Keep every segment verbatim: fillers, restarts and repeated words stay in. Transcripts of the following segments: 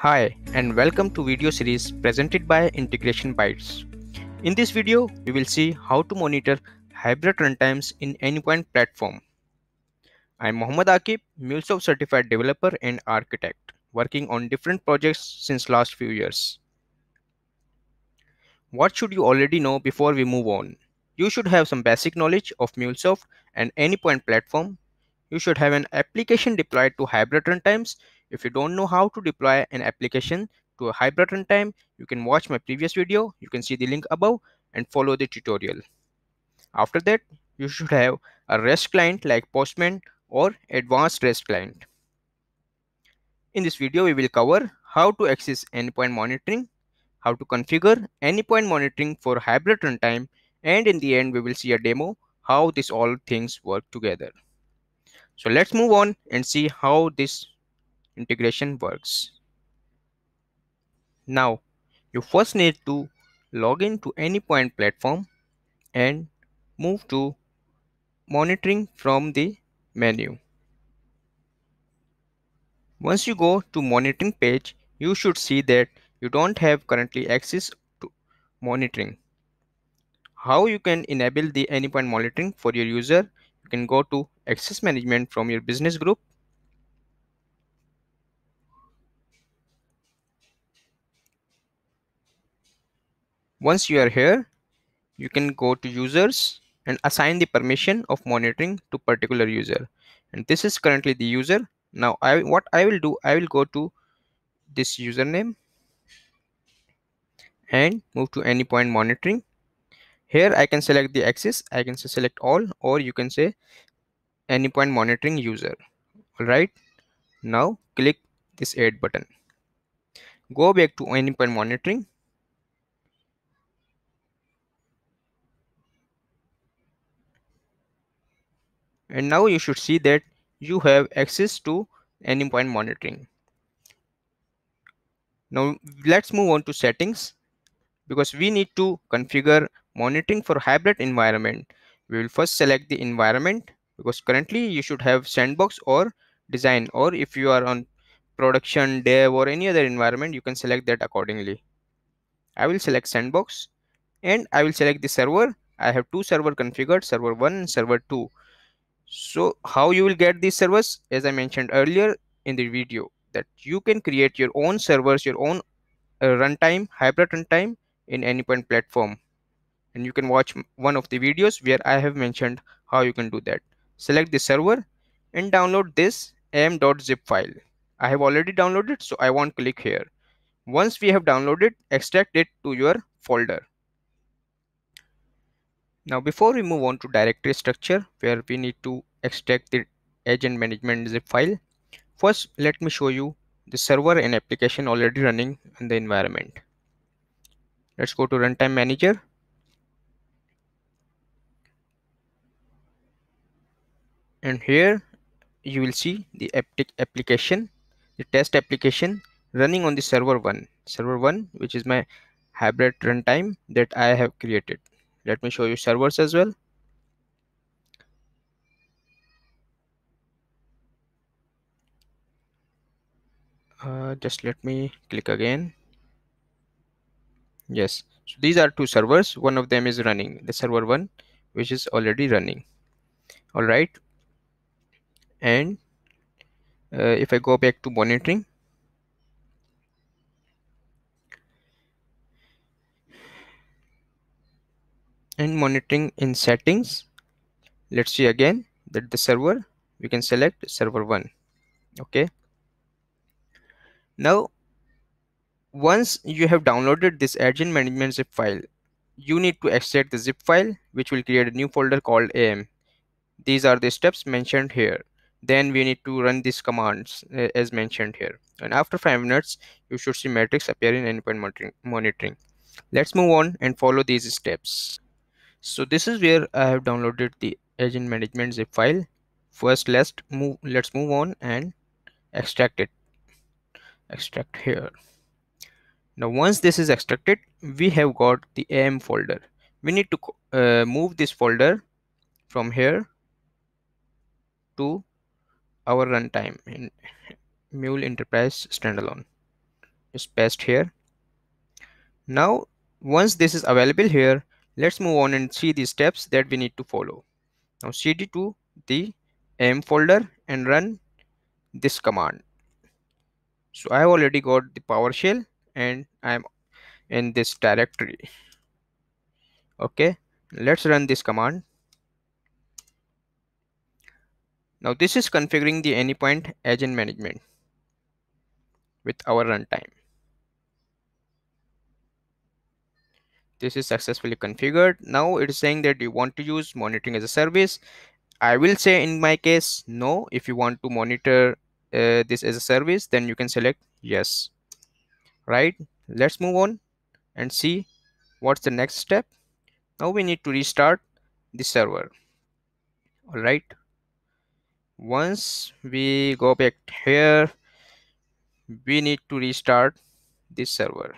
Hi and welcome to video series presented by Integration Bytes. In this video, we will see how to monitor hybrid runtimes in Anypoint platform. I am Mohammad Akib, MuleSoft certified developer and architect, working on different projects since last few years. What should you already know before we move on? You should have some basic knowledge of MuleSoft and Anypoint platform. You should have an application deployed to hybrid runtimes. If you don't know how to deploy an application to a hybrid runtime, you can watch my previous video. You can see the link above and follow the tutorial. After that, you should have a REST client like Postman or Advanced REST client. In this video, we will cover how to access Anypoint monitoring, how to configure Anypoint monitoring for hybrid runtime, and in the end, we will see a demo how these all things work together. So let's move on and see how this integration works. Now, you first need to log in to Anypoint platform and move to monitoring from the menu. Once you go to monitoring page, you should see that you don't have currently access to monitoring. How you can enable the Anypoint monitoring for your user? You can go to access management from your business group. Once you are here, you can go to users and assign the permission of monitoring to particular user. And this is currently the user. Now, I, what I will do, I will go to this username and move to Anypoint monitoring. Here I can select the access, I can say select all, or you can say Anypoint monitoring user. All right. Now click this add button. Go back to Anypoint monitoring. And now you should see that you have access to Anypoint monitoring. Now let's move on to settings, because we need to configure monitoring for hybrid environment. We will first select the environment, because currently you should have sandbox or design, or if you are on production, dev, or any other environment, you can select that accordingly. I will select sandbox and I will select the server. I have two servers configured, server one and server two. So how you will get these servers, as I mentioned earlier in the video, that you can create your own servers, your own uh, runtime, hybrid runtime in Anypoint platform. And you can watch one of the videos where I have mentioned how you can do that. Select the server and download this am.zip file. I have already downloaded, so I won't click here. Once we have downloaded, extract it to your folder. Now, before we move on to directory structure, where we need to extract the agent management zip file, first let me show you the server and application already running in the environment. Let's go to runtime manager. And here you will see the application, the test application running on the server one, server one, which is my hybrid runtime that I have created. Let me show you servers as well. Uh, just let me click again. Yes, so these are two servers. One of them is running, the server one, which is already running. All right. And uh, if I go back to monitoring, and monitoring in settings, let's see again that the server, we can select server one. Okay. Now, once you have downloaded this agent management zip file, you need to extract the zip file, which will create a new folder called A M. These are the steps mentioned here. Then we need to run these commands uh, as mentioned here. And after five minutes, you should see matrix appear in Anypoint monitoring. Let's move on and follow these steps. So this is where I have downloaded the agent management zip file. First, let's move, let's move on and extract it. Extract here. Now, once this is extracted, we have got the A M folder. We need to uh, move this folder from here to our runtime in Mule Enterprise Standalone. just paste here. Now once this is available here, let's move on and see the steps that we need to follow. Now cd to the M folder and run this command. So I have already got the PowerShell and I'm in this directory. Okay, let's run this command. Now this is configuring the Anypoint agent management with our runtime. This is successfully configured. Now it is saying that you want to use monitoring as a service. I will say in my case no. If you want to monitor uh, this as a service, then you can select yes. Right, let's move on and see what's the next step. Now we need to restart the server. All right, once we go back here, we need to restart this server.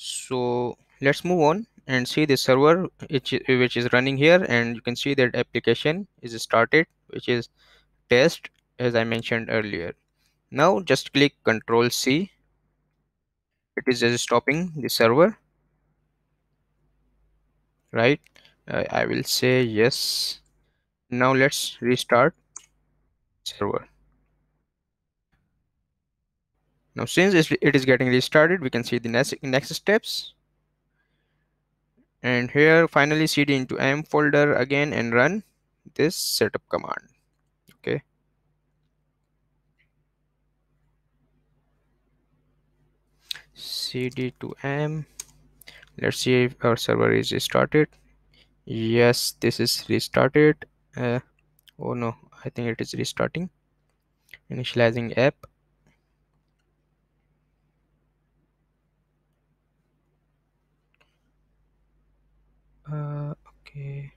So let's move on and see the server which, which is running here, and you can see that application is started, which is test as I mentioned earlier. Now just click Control C. It is just stopping the server. Right, uh, I will say yes. Now let's restart server. Now since it is getting restarted, we can see the next next steps. And here finally cd into M folder again and run this setup command. Okay, cd to M. Let's see if our server is restarted. Yes, this is restarted. Uh, oh no, I think it is restarting. Initializing app. Uh, okay,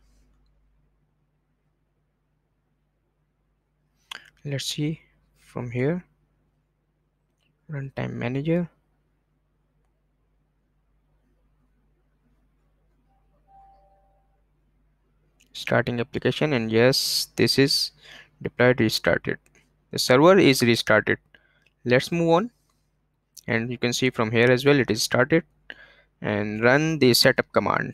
let's see from here. Runtime manager. Starting application, and yes, this is deployed, restarted. The server is restarted. Let's move on, and you can see from here as well it is started, and run the setup command.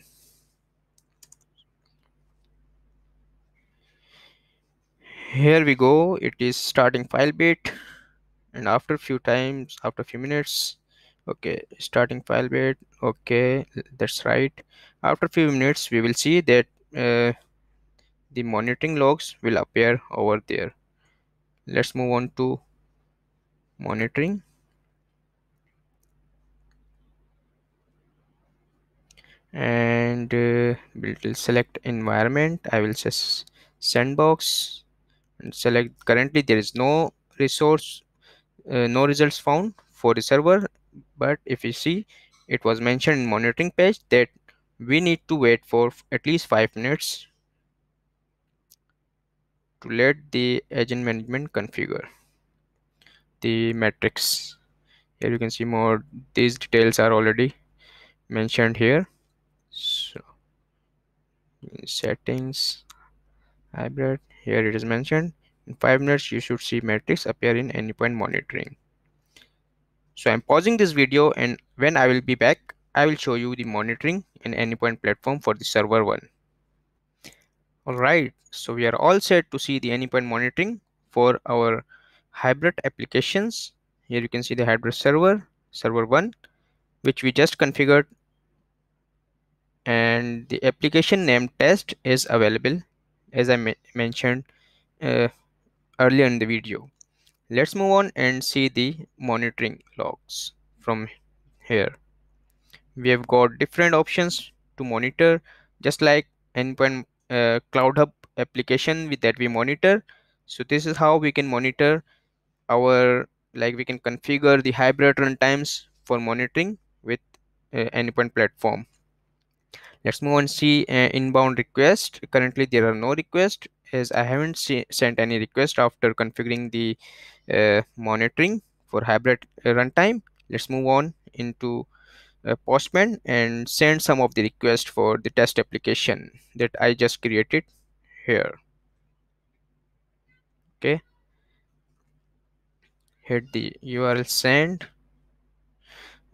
Here we go, it is starting filebeat, and after a few times, after a few minutes, okay, starting filebeat. Okay, that's right. After a few minutes, we will see that uh, the monitoring logs will appear over there. Let's move on to monitoring. And uh, we will select environment. I will say sandbox. And select currently there is no resource, uh, no results found for the server, but if you see, it was mentioned in monitoring page that we need to wait for at least five minutes to let the agent management configure the metrics. Here you can see more, these details are already mentioned here. So settings, hybrid. Here it is mentioned. In five minutes, you should see metrics appear in Anypoint monitoring. So I'm pausing this video, and when I will be back, I will show you the monitoring in Anypoint platform for the server one. Alright, so we are all set to see the Anypoint monitoring for our hybrid applications. Here you can see the hybrid server, server one, which we just configured. And the application named test is available, as I ma mentioned uh, earlier in the video. Let's move on and see the monitoring logs from here. We have got different options to monitor, just like Anypoint uh, CloudHub application with that we monitor. So this is how we can monitor our, like we can configure the hybrid runtimes for monitoring with uh, Anypoint platform. Let's move on and see uh, inbound request. Currently there are no requests, as I haven't see, sent any request after configuring the uh, monitoring for hybrid uh, runtime. Let's move on into uh, Postman and send some of the requests for the test application that I just created here. Okay, hit the U R L send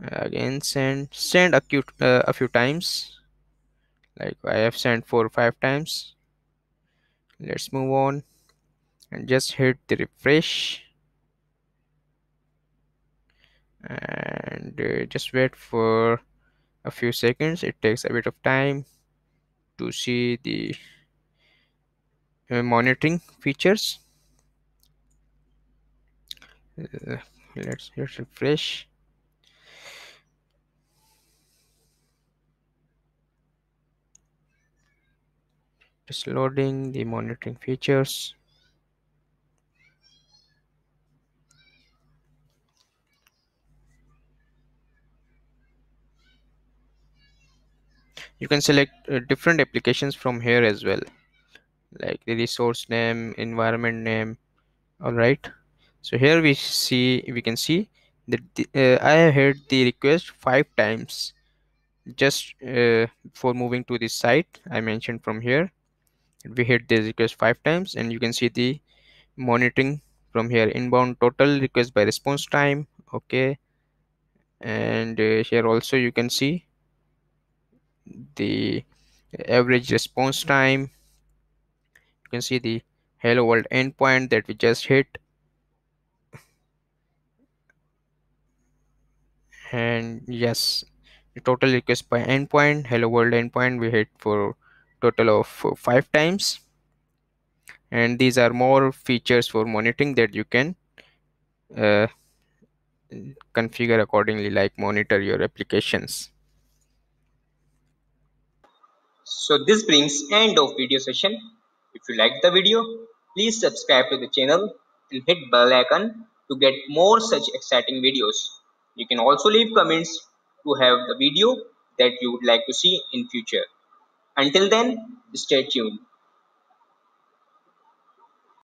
again send send a, cute, uh, a few times, like I have sent four or five times. Let's move on and just hit the refresh and uh, just wait for a few seconds. It takes a bit of time to see the uh, monitoring features. Uh, let's hit refresh. Just loading the monitoring features. You can select uh, different applications from here as well, like the resource name, environment name. All right, so here we see we can see that the, uh, I have hit the request five times just uh, before moving to this site I mentioned from here. We hit this request five times and you can see the monitoring from here. Inbound total, request by response time, okay, and uh, here also you can see the average response time. You can see the hello world endpoint that we just hit, and yes, the total request by endpoint, hello world endpoint, we hit for total of five times. And these are more features for monitoring that you can uh, configure accordingly, like monitor your applications. So this brings end of video session. If you like the video, please subscribe to the channel and hit bell icon to get more such exciting videos. You can also leave comments to have the video that you would like to see in future. Until then, stay tuned.